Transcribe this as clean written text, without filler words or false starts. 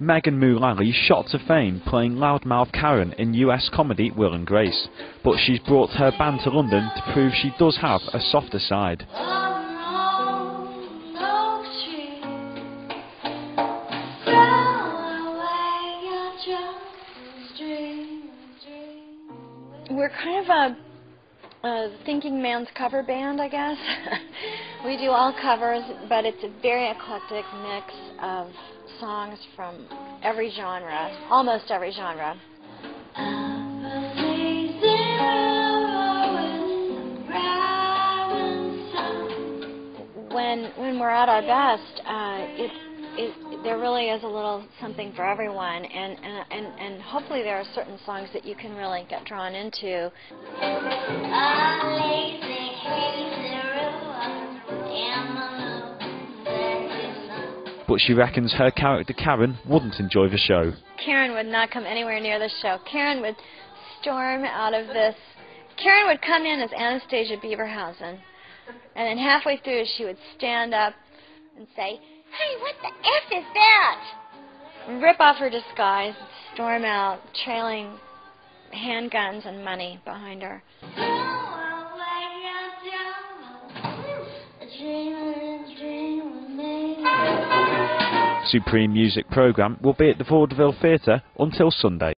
Megan Mullally shot to fame playing loudmouth Karen in US comedy Will and Grace, but she's brought her band to London to prove she does have a softer side. We're kind of a thinking man's cover band, I guess. We do all covers, but it's a very eclectic mix of songs from every genre, almost every genre. When we're at our best, there really is a little something for everyone, and hopefully there are certain songs that you can really get drawn into. But she reckons her character Karen wouldn't enjoy the show. Karen would not come anywhere near the show. Karen would storm out of this. Karen would come in as Anastasia Beaverhausen, and then halfway through she would stand up and say, "Hey, what the F is that?" Rip off her disguise and storm out, trailing handguns and money behind her. Supreme Music Program will be at the Vaudeville Theatre until Sunday.